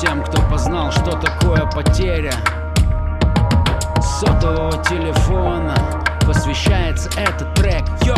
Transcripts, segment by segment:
тем, кто познал, что такое потеря сотового телефона. Посвящается этот трек. Йо!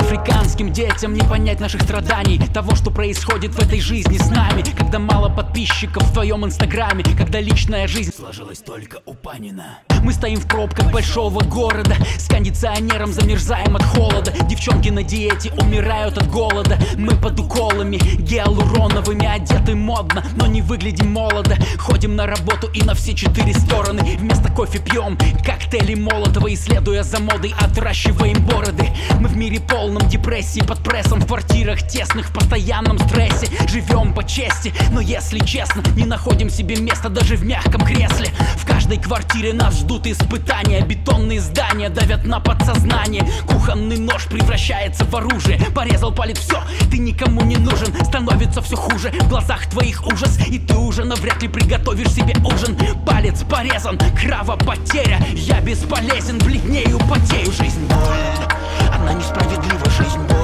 Африканским детям не понять наших страданий, того, что происходит в этой жизни с нами. Когда мало подписчиков в твоем инстаграме, когда личная жизнь сложилась только у Панина. Мы стоим в пробках большого города, с кондиционером замерзаем от холода. Девчонки на диете умирают от голода. Мы под уколами гиалуроновыми одеты модно, но не выглядим молодо. Ходим на работу и на все четыре стороны. Вместо кофе пьем коктейли молотого и, следуя за модой, отращиваем бороды. Мы в мире полном депрессии, под прессом, в квартирах тесных, в постоянном стрессе. Живем по чести, но, если честно, не находим себе места даже в мягком кресле. В каждой квартире нас ждут испытания. Бетонные здания давят на подсознание. Кухонный нож превращается в оружие. Порезал палец, все, ты никому не нужен. Становится все хуже, в глазах твоих ужас. И ты уже навряд ли приготовишь себе ужин. Палец порезан, кровопотеря. Я бесполезен, бледнею, потею. Жизнь боль, она несправедлива, жизнь боль.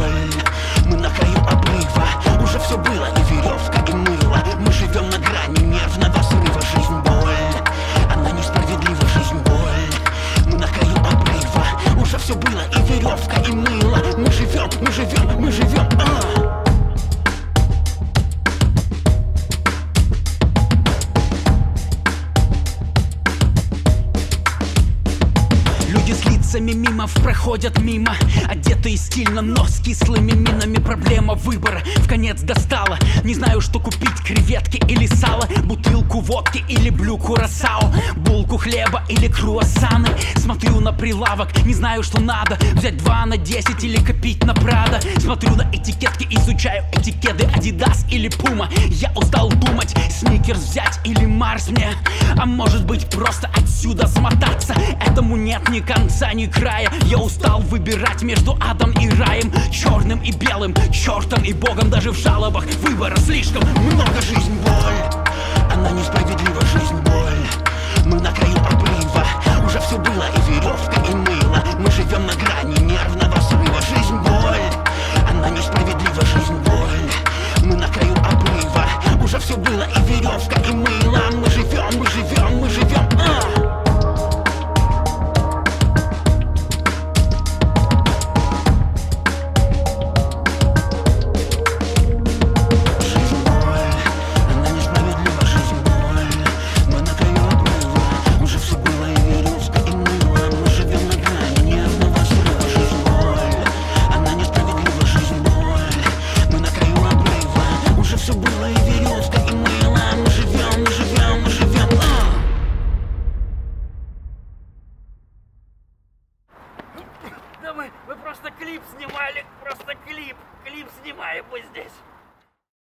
Мы на краю обрыва, уже все было, и веревка, и мыло. Мы живем на грани нервного срыва. Жизнь боль, она несправедлива, жизнь боль. Мы на краю обрыва, уже все было, и веревка, и мыло. Мы живем, мы живем, мы живем. Мимов проходят мимо, одетые стильно, но с кислыми минами. Проблема выбора в конец достала. Не знаю, что купить, креветки или сало, бутылку водки или блю кюрасао, булку хлеба или круассаны. Смотрю на прилавок, не знаю, что надо, взять 2 на 10 или копить на Прада. Смотрю на этикетки, изучаю этикеты Адидас или Пума. Я устал думать, Сникерс взять или Марс мне. А может быть, просто отсюда смотаться? Этому нет ни конца, ни края. Я устал выбирать между адом и раем, черным и белым, чертом и богом. Даже в жалобах выбора слишком много. Жизнь боль, она несправедлива, жизнь боль. Мы на краю обрыва, уже все было, и веревка, и мыло. Мы живем на грани нервного срыва. Жизнь боль, она несправедлива, жизнь боль. Мы на краю обрыва, уже все было, и веревка, и мыло. Мы живем, мы живем, мы живем. Мы просто клип снимали, клип снимаем мы здесь.